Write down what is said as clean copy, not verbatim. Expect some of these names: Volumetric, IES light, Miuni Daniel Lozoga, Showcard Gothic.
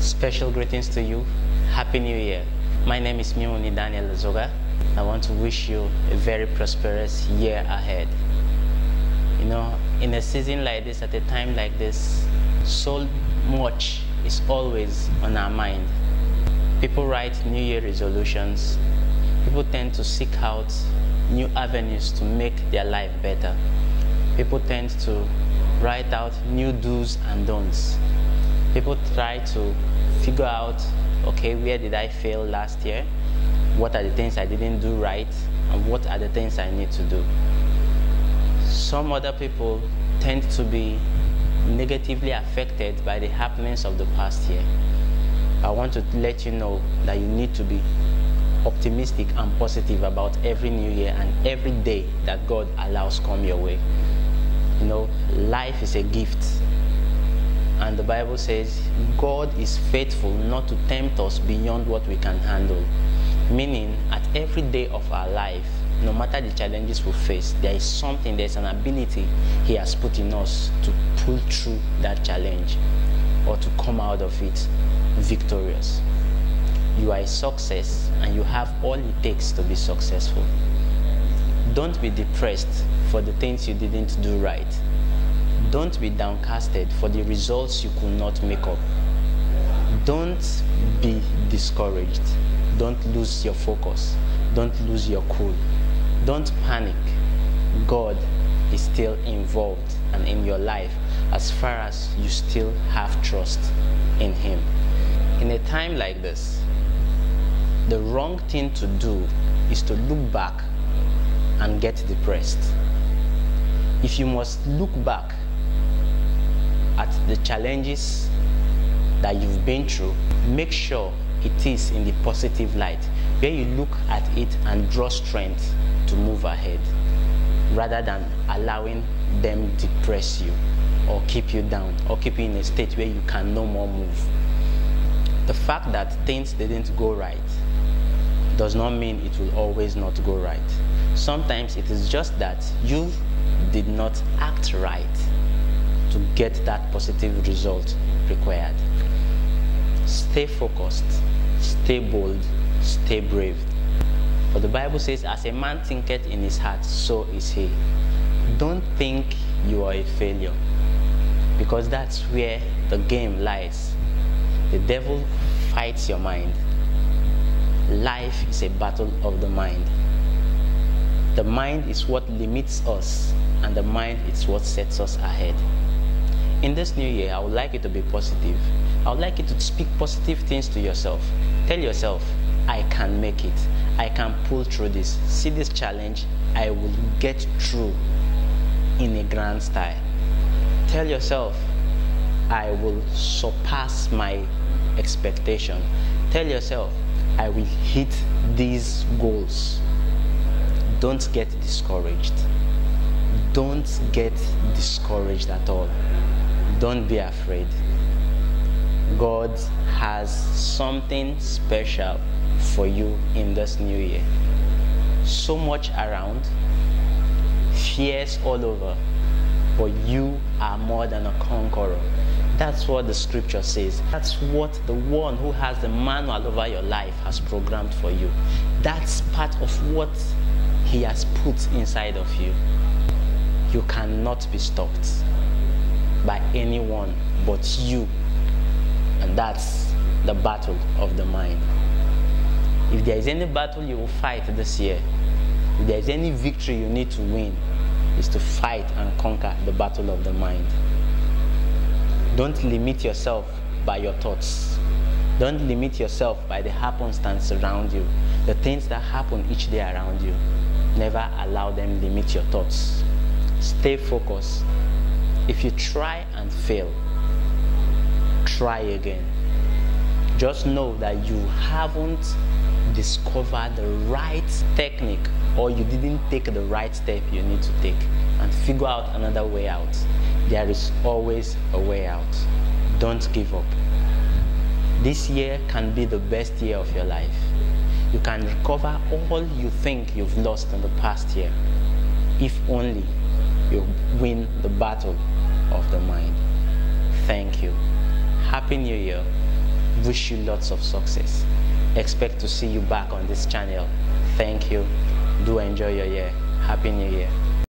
Special greetings to you. Happy New Year. My name is Miuni Daniel Lozoga. I want to wish you a very prosperous year ahead. You know, in a season like this, at a time like this, so much is always on our mind. People write New Year resolutions. People tend to seek out new avenues to make their life better. People tend to write out new do's and don'ts. People try to figure out, okay, where did I fail last year? What are the things I didn't do right? And what are the things I need to do? Some other people tend to be negatively affected by the happenings of the past year. I want to let you know that you need to be optimistic and positive about every new year and every day that God allows come your way. You know, life is a gift. And the Bible says, God is faithful not to tempt us beyond what we can handle. Meaning, at every day of our life, no matter the challenges we face, there is something, there's an ability He has put in us to pull through that challenge or to come out of it victorious. You are a success and you have all it takes to be successful. Don't be depressed for the things you didn't do right. Don't be downcasted for the results you could not make up. Don't be discouraged. Don't lose your focus. Don't lose your cool. Don't panic. God is still involved and in your life as far as you still have trust in Him. In a time like this, the wrong thing to do is to look back and get depressed. If you must look back at the challenges that you've been through, make sure it is in the positive light, where you look at it and draw strength to move ahead, rather than allowing them to depress you or keep you down or keep you in a state where you can no more move. The fact that things didn't go right does not mean it will always not go right. Sometimes it is just that you did not act right to get that positive result required. Stay focused, stay bold, stay brave. For the Bible says, as a man thinketh in his heart, so is he. Don't think you are a failure, because that's where the game lies. The devil fights your mind. Life is a battle of the mind. The mind is what limits us, and the mind is what sets us ahead. In this new year, I would like you to be positive. I would like you to speak positive things to yourself. Tell yourself, I can make it. I can pull through this. See this challenge, I will get through in a grand style. Tell yourself, I will surpass my expectation. Tell yourself, I will hit these goals. Don't get discouraged. Don't get discouraged at all. Don't be afraid. God has something special for you in this new year. So much around, fears all over, but you are more than a conqueror. That's what the scripture says. That's what the one who has the manual over your life has programmed for you. That's part of what He has put inside of you. You cannot be stopped by anyone but you. And that's the battle of the mind. If there is any battle you will fight this year, if there is any victory you need to win, is to fight and conquer the battle of the mind. Don't limit yourself by your thoughts. Don't limit yourself by the happenstance around you, the things that happen each day around you. Never allow them limit your thoughts. Stay focused. If you try and fail, try again. Just know that you haven't discovered the right technique, or you didn't take the right step you need to take, and figure out another way out. There is always a way out. Don't give up. This year can be the best year of your life. You can recover all you think you've lost in the past year, if only you win the battle of the mind. Thank you. Happy New Year. Wish you lots of success. Expect to see you back on this channel. Thank you. Do enjoy your year. Happy New Year.